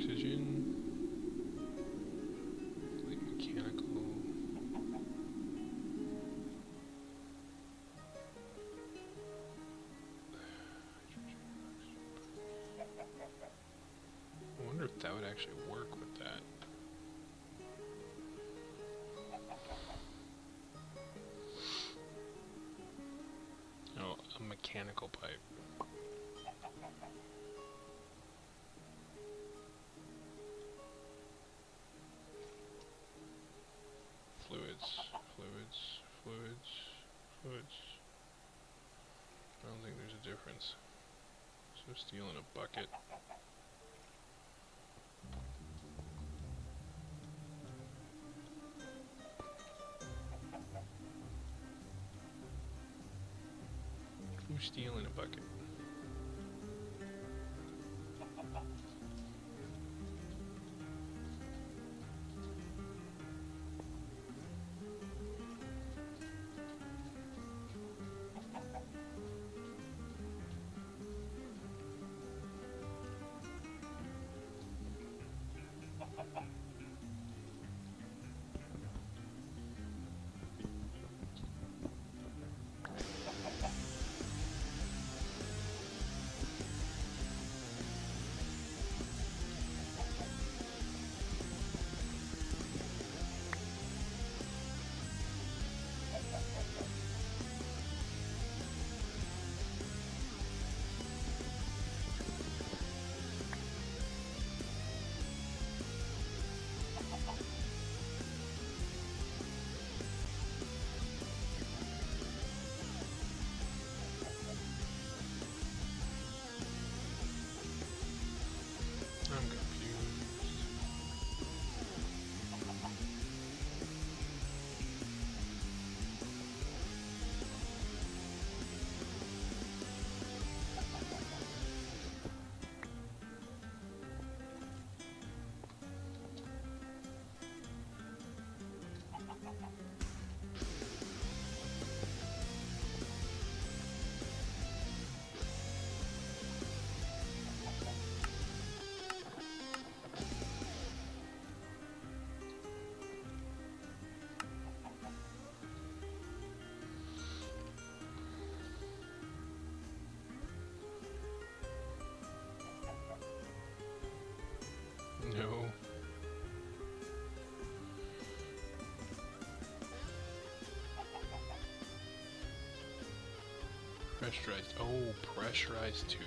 oxygen, like mechanical. I wonder if that would actually work with that. Oh, a mechanical pipe. I don't think there's a difference. So steel in a bucket. Threw steel in a bucket. No. Pressurized. Oh, pressurized tube.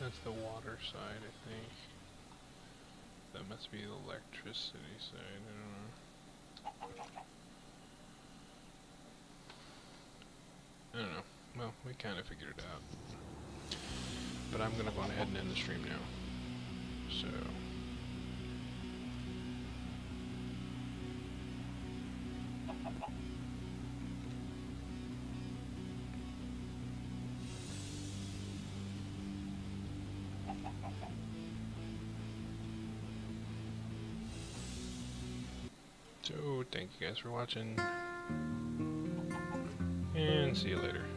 That's the water side, I think. That must be the electricity side, I don't know. Well, we kind of figured it out. But I'm going to go ahead and end the stream now. So... thank you guys for watching, and see you later.